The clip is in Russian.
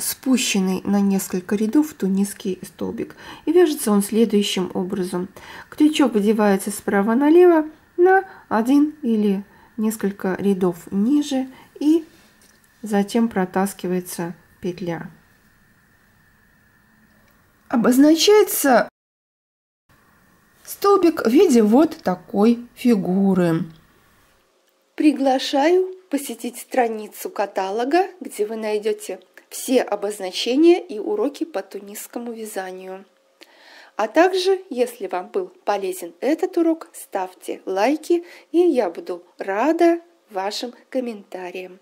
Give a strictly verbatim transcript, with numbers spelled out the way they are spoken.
спущенный на несколько рядов тунисский столбик. И вяжется он следующим образом. Крючок одевается справа налево на один или несколько рядов ниже, и затем протаскивается петля. Обозначается столбик в виде вот такой фигуры. Приглашаю посетить страницу каталога, где вы найдете все обозначения и уроки по тунисскому вязанию. А также, если вам был полезен этот урок, ставьте лайки, и я буду рада вашим комментариям.